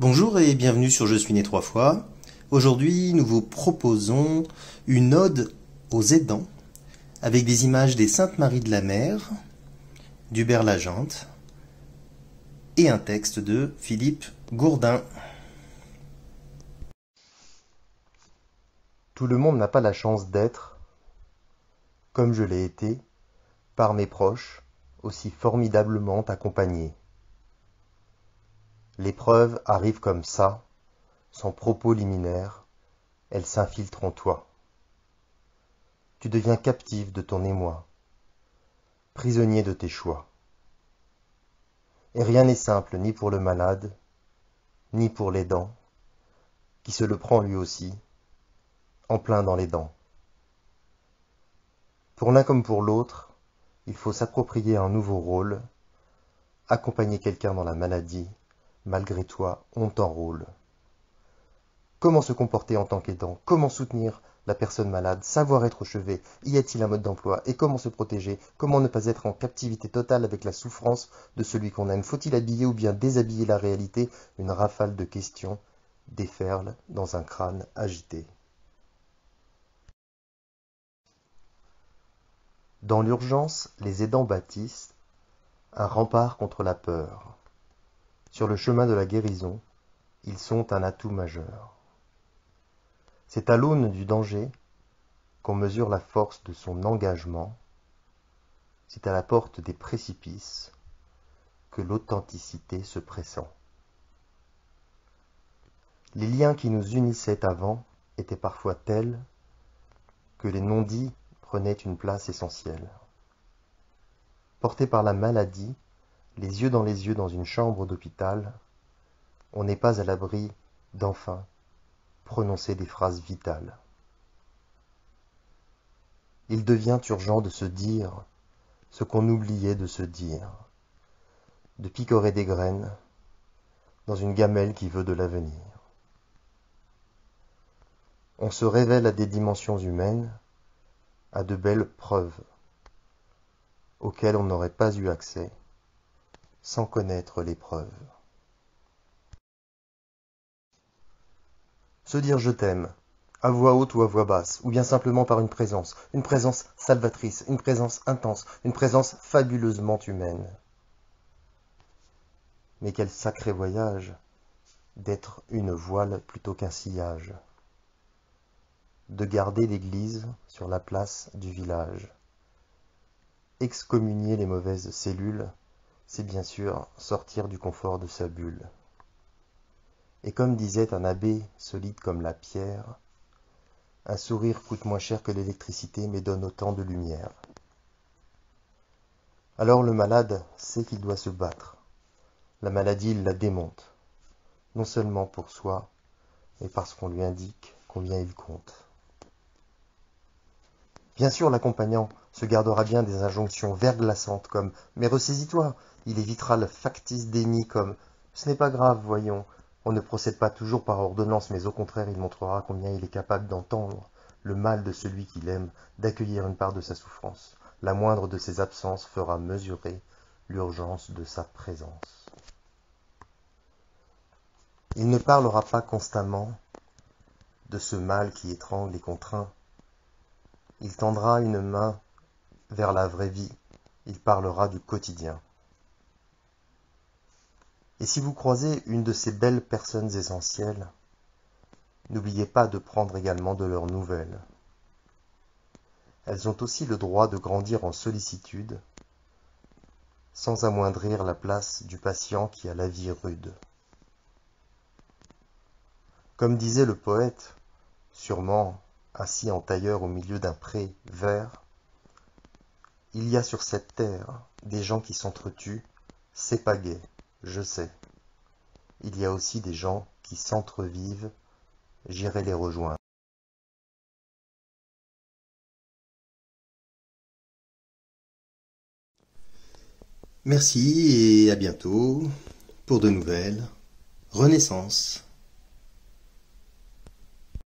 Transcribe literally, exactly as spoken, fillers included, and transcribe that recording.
Bonjour et bienvenue sur Je suis né trois fois. Aujourd'hui, nous vous proposons une ode aux aidants avec des images des Saintes-Maries de la Mer, d'Hubert Lagente et un texte de Philippe Gourdin. Tout le monde n'a pas la chance d'être, comme je l'ai été, par mes proches, aussi formidablement accompagné. L'épreuve arrive comme ça, sans propos liminaires, elle s'infiltre en toi. Tu deviens captive de ton émoi, prisonnier de tes choix. Et rien n'est simple ni pour le malade, ni pour l'aidant, qui se le prend lui aussi, en plein dans les dents. Pour l'un comme pour l'autre, il faut s'approprier un nouveau rôle, accompagner quelqu'un dans la maladie, malgré toi, on t'enrôle. Comment se comporter en tant qu'aidant? Comment soutenir la personne malade? Savoir être au chevet? Y a-t-il un mode d'emploi? Et comment se protéger? Comment ne pas être en captivité totale avec la souffrance de celui qu'on aime? Faut-il habiller ou bien déshabiller la réalité? Une rafale de questions déferle dans un crâne agité. Dans l'urgence, les aidants bâtissent un rempart contre la peur. Sur le chemin de la guérison, ils sont un atout majeur. C'est à l'aune du danger qu'on mesure la force de son engagement. C'est à la porte des précipices que l'authenticité se pressent. Les liens qui nous unissaient avant étaient parfois tels que les non-dits prenaient une place essentielle. Portés par la maladie, les yeux dans les yeux dans une chambre d'hôpital, on n'est pas à l'abri d'enfin prononcer des phrases vitales. Il devient urgent de se dire ce qu'on oubliait de se dire, de picorer des graines dans une gamelle qui veut de l'avenir. On se révèle à des dimensions humaines, à de belles preuves auxquelles on n'aurait pas eu accès sans connaître l'épreuve. Se dire je t'aime, à voix haute ou à voix basse, ou bien simplement par une présence, une présence salvatrice, une présence intense, une présence fabuleusement humaine. Mais quel sacré voyage d'être une voile plutôt qu'un sillage, de garder l'église sur la place du village, excommunier les mauvaises cellules, c'est bien sûr sortir du confort de sa bulle. Et comme disait un abbé solide comme la pierre, un sourire coûte moins cher que l'électricité mais donne autant de lumière. Alors le malade sait qu'il doit se battre. La maladie la démonte, non seulement pour soi, mais parce qu'on lui indique combien il compte. Bien sûr, l'accompagnant se gardera bien des injonctions verglaçantes comme « Mais ressaisis-toi !» Il évitera le factice déni comme « Ce n'est pas grave, voyons, on ne procède pas toujours par ordonnance, mais au contraire, il montrera combien il est capable d'entendre le mal de celui qu'il aime, d'accueillir une part de sa souffrance. La moindre de ses absences fera mesurer l'urgence de sa présence. » Il ne parlera pas constamment de ce mal qui étrangle et contraint. Il tendra une main vers la vraie vie. Il parlera du quotidien. Et si vous croisez une de ces belles personnes essentielles, n'oubliez pas de prendre également de leurs nouvelles. Elles ont aussi le droit de grandir en sollicitude, sans amoindrir la place du patient qui a la vie rude. Comme disait le poète, sûrement assis en tailleur au milieu d'un pré vert, il y a sur cette terre des gens qui s'entretuent, c'est pas gai, je sais. Il y a aussi des gens qui s'entrevivent, j'irai les rejoindre. Merci et à bientôt pour de nouvelles renaissances.